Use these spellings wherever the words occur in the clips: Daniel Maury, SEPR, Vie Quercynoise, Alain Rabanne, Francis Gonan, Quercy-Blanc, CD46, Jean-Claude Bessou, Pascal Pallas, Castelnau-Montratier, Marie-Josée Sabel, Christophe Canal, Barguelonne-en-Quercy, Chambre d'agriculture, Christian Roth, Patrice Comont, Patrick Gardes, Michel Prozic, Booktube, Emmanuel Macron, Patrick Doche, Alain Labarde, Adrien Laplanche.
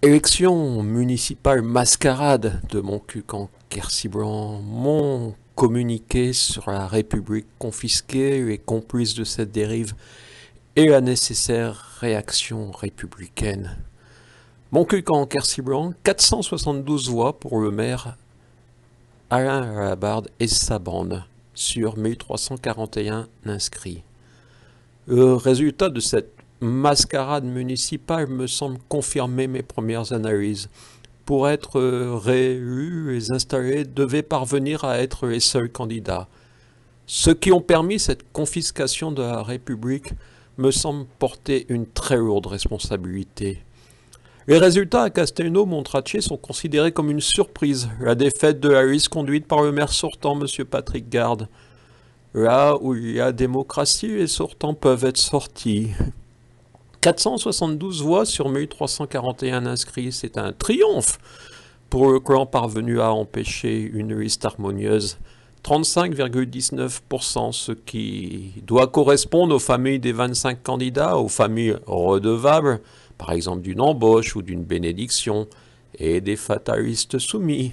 Élection municipale mascarade de Montcuq-en-Quercy-Blanc, mon communiqué sur la République confisquée, les complices de cette dérive et la nécessaire réaction républicaine. Montcuq-en-Quercy-Blanc, 472 voix pour le maire Alain Labarde et sa bande sur 1341 inscrits. Le résultat de cette mascarade municipale me semble confirmer mes premières analyses. Pour être réélus, les installés devaient parvenir à être les seuls candidats. Ceux qui ont permis cette confiscation de la République me semblent porter une très lourde responsabilité. Les résultats à Castelnau-Montratier sont considérés comme une surprise. La défaite de la liste conduite par le maire sortant, M. Patrick Gardes. Là où il y a démocratie, les sortants peuvent être sortis. 472 voix sur 1341 inscrits, c'est un triomphe pour le clan parvenu à empêcher une liste harmonieuse. 35,19%, ce qui doit correspondre aux familles des 25 candidats, aux familles redevables, par exemple d'une embauche ou d'une bénédiction, et des fatalistes soumis.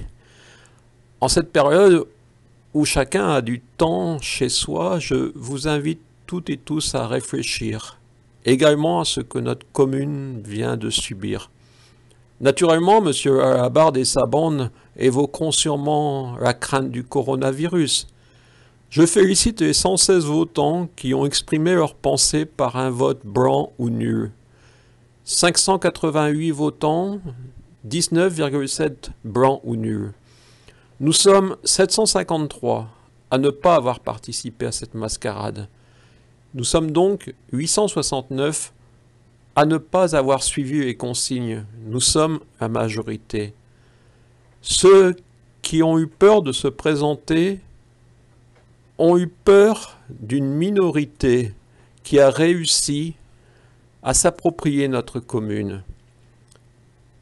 En cette période où chacun a du temps chez soi, je vous invite toutes et tous à réfléchir également à ce que notre commune vient de subir. Naturellement, M. Labarde et sa bande évoqueront sûrement la crainte du coronavirus. Je félicite les 116 votants qui ont exprimé leurs pensées par un vote blanc ou nul. 588 votants, 19,7 blancs ou nuls. Nous sommes 753 à ne pas avoir participé à cette mascarade. Nous sommes donc 869 à ne pas avoir suivi les consignes. Nous sommes la majorité. Ceux qui ont eu peur de se présenter ont eu peur d'une minorité qui a réussi à s'approprier notre commune.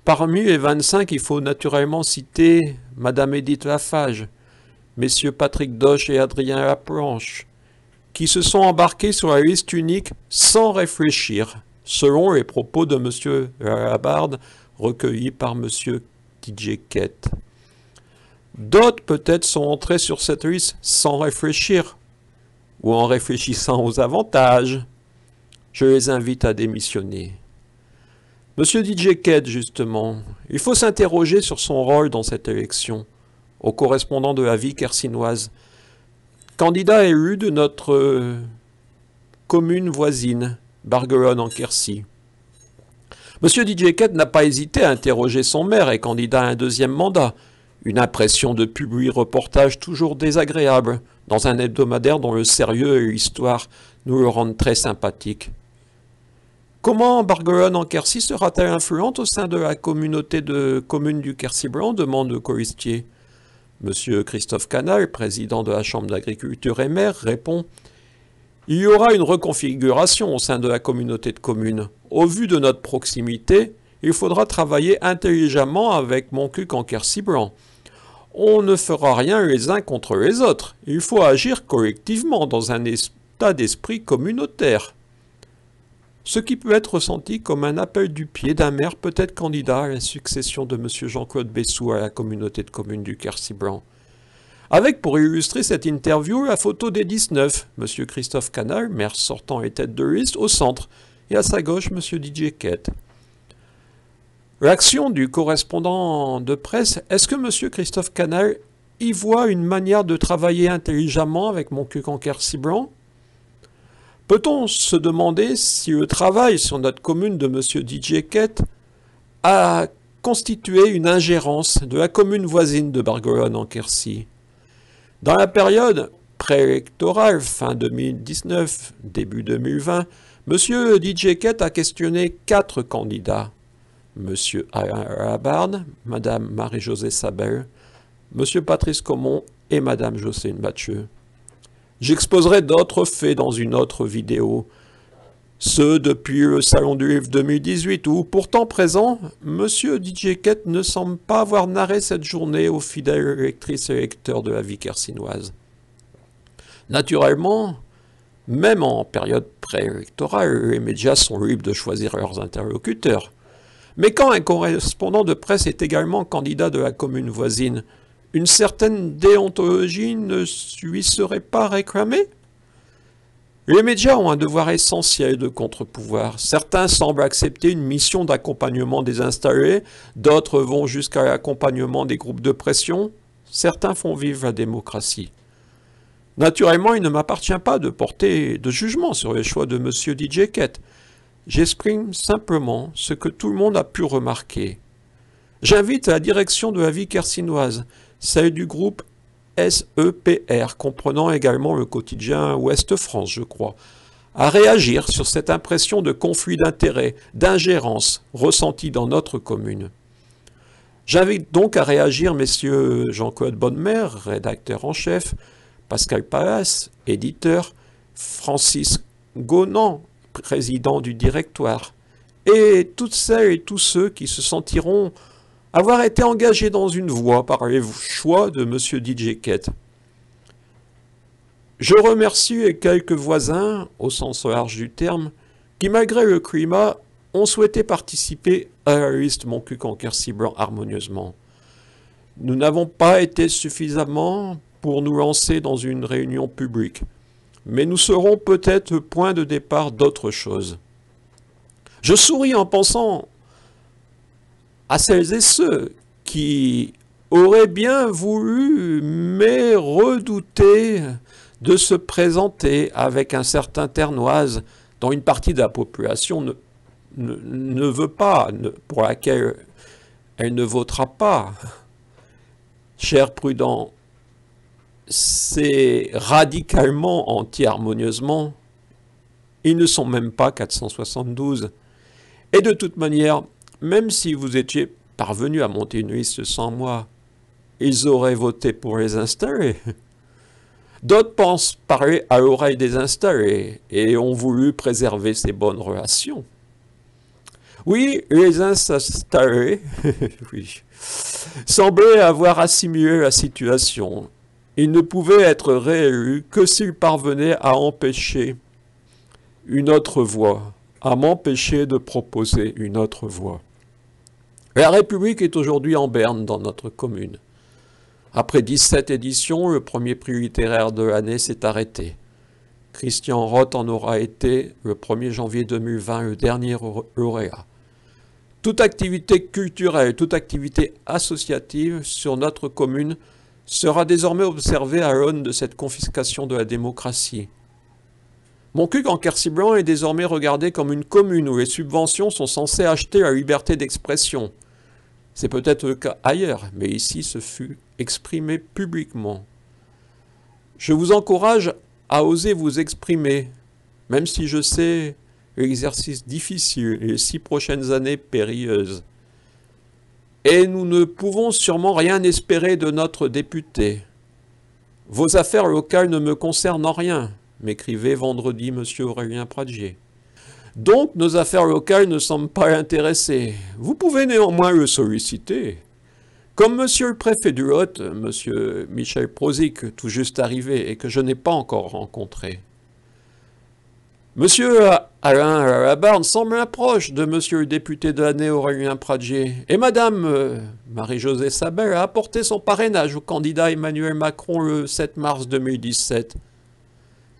Parmi les 25, il faut naturellement citer Mme Edith Lafage, Messieurs Patrick Doche et Adrien Laplanche, qui se sont embarqués sur la liste unique sans réfléchir, selon les propos de M. Labarde recueillis par M. Didier Quet. D'autres peut-être sont entrés sur cette liste sans réfléchir, ou en réfléchissant aux avantages. Je les invite à démissionner. M. Didier Quet, justement, il faut s'interroger sur son rôle dans cette élection, au correspondant de la Vie Quercynoise, candidat élu de notre commune voisine, Barguelonne-en-Quercy. M. Didier Quet n'a pas hésité à interroger son maire et candidat à un deuxième mandat. Une impression de publi-reportage toujours désagréable, dans un hebdomadaire dont le sérieux et l'histoire nous le rendent très sympathique. Comment Barguelonne-en-Quercy sera-t-elle influente au sein de la communauté de communes du Quercy-Blanc, demande le colistier. Monsieur Christophe Canal, président de la Chambre d'agriculture et maire, répond « Il y aura une reconfiguration au sein de la communauté de communes. Au vu de notre proximité, il faudra travailler intelligemment avec Montcuq-en-Quercy-Blanc. On ne fera rien les uns contre les autres. Il faut agir collectivement dans un état d'esprit communautaire. » Ce qui peut être ressenti comme un appel du pied d'un maire peut-être candidat à la succession de M. Jean-Claude Bessou à la communauté de communes du Quercy-Blanc. Avec, pour illustrer cette interview, la photo des 19, M. Christophe Canal, maire sortant et tête de liste, au centre, et à sa gauche, M. Didier Quet. L'action du correspondant de presse, est-ce que M. Christophe Canal y voit une manière de travailler intelligemment avec Montcuq-en-Quercy-Blanc? Peut-on se demander si le travail sur notre commune de M. Didier Quet a constitué une ingérence de la commune voisine de Barguelonne-en-Quercy? Dans la période préélectorale, fin 2019, début 2020, M. Didier Quet a questionné 4 candidats. M. Alain Rabanne, Mme Marie-Josée Sabel, M. Patrice Comont et Mme Jocène Mathieu. J'exposerai d'autres faits dans une autre vidéo. Ceux depuis le Salon du Livre 2018 où, pourtant présent, M. Didier Quet ne semble pas avoir narré cette journée aux fidèles lectrices et lecteurs de la Vie quercynoise. Naturellement, même en période préélectorale, les médias sont libres de choisir leurs interlocuteurs. Mais quand un correspondant de presse est également candidat de la commune voisine, une certaine déontologie ne lui serait pas réclamée? Les médias ont un devoir essentiel de contre-pouvoir. Certains semblent accepter une mission d'accompagnement des installés, d'autres vont jusqu'à l'accompagnement des groupes de pression, certains font vivre la démocratie. Naturellement, il ne m'appartient pas de porter de jugement sur les choix de M. Didier Quet. J'exprime simplement ce que tout le monde a pu remarquer. J'invite la direction de la vie quercynoise, celle du groupe SEPR, comprenant également le quotidien Ouest-France, je crois, à réagir sur cette impression de conflit d'intérêts, d'ingérence ressentie dans notre commune. J'invite donc à réagir messieurs Jean-Claude Bonnemer, rédacteur en chef, Pascal Pallas, éditeur, Francis Gonan, président du directoire, et toutes celles et tous ceux qui se sentiront avoir été engagés dans une voie par les choix de M. Didier Quet. Je remercie les quelques voisins, au sens large du terme, qui, malgré le climat, ont souhaité participer à la liste Montcuq-en-Quercy-Blanc harmonieusement. Nous n'avons pas été suffisamment pour nous lancer dans une réunion publique, mais nous serons peut-être le point de départ d'autre chose. Je souris en pensant à celles et ceux qui auraient bien voulu, mais redoutaient de se présenter avec un certain ternoise dont une partie de la population ne veut pas, pour laquelle elle ne votera pas. Cher Prudent, c'est radicalement anti-harmonieusement. Ils ne sont même pas 472. Et de toute manière, même si vous étiez parvenu à monter une liste sans moi, ils auraient voté pour les installer. D'autres pensent parler à l'oreille des installés et ont voulu préserver ces bonnes relations. Oui, les installés oui, semblaient avoir assimilé la situation. Ils ne pouvaient être réélus que s'ils parvenaient à empêcher une autre voie, à m'empêcher de proposer une autre voie. La République est aujourd'hui en berne dans notre commune. Après 17 éditions, le premier prix littéraire de l'année s'est arrêté. Christian Roth en aura été, le 1er janvier 2020, le dernier lauréat. Toute activité culturelle, toute activité associative sur notre commune sera désormais observé à l'aune de cette confiscation de la démocratie. Montcuq-en-Quercy-Blanc est désormais regardé comme une commune où les subventions sont censées acheter la liberté d'expression. C'est peut-être le cas ailleurs, mais ici ce fut exprimé publiquement. Je vous encourage à oser vous exprimer, même si je sais l'exercice difficile et les 6 prochaines années périlleuses. Et nous ne pouvons sûrement rien espérer de notre député. Vos affaires locales ne me concernent en rien, m'écrivait vendredi M. Aurélien Pradier. Donc nos affaires locales ne semblent pas l'intéresser. Vous pouvez néanmoins le solliciter. Comme M. le préfet du Lot, M. Michel Prozic, tout juste arrivé et que je n'ai pas encore rencontré. M. Alain Labarde semble proche de monsieur le député de l'année Aurélien Pradier, et Madame Marie-Josée Sabel a apporté son parrainage au candidat Emmanuel Macron le 7 mars 2017.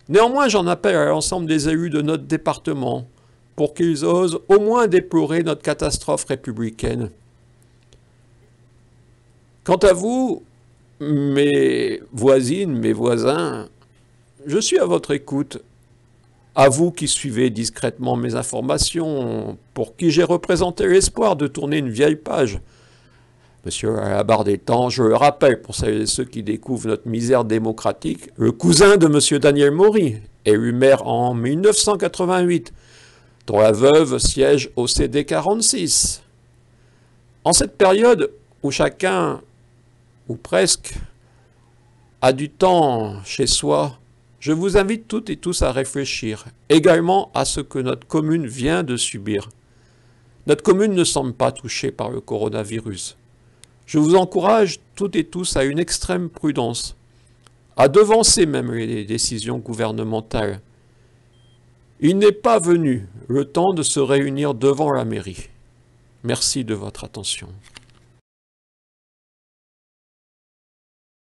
Néanmoins, j'en appelle à l'ensemble des élus de notre département pour qu'ils osent au moins déplorer notre catastrophe républicaine. Quant à vous, mes voisines, mes voisins, je suis à votre écoute. À vous qui suivez discrètement mes informations, pour qui j'ai représenté l'espoir de tourner une vieille page. Monsieur à la barre des temps, je le rappelle, pour celles et ceux qui découvrent notre misère démocratique, le cousin de monsieur Daniel Maury, élu maire en 1988, dont la veuve siège au CD46. En cette période où chacun, ou presque, a du temps chez soi, je vous invite toutes et tous à réfléchir, également à ce que notre commune vient de subir. Notre commune ne semble pas touchée par le coronavirus. Je vous encourage toutes et tous à une extrême prudence, à devancer même les décisions gouvernementales. Il n'est pas venu le temps de se réunir devant la mairie. Merci de votre attention.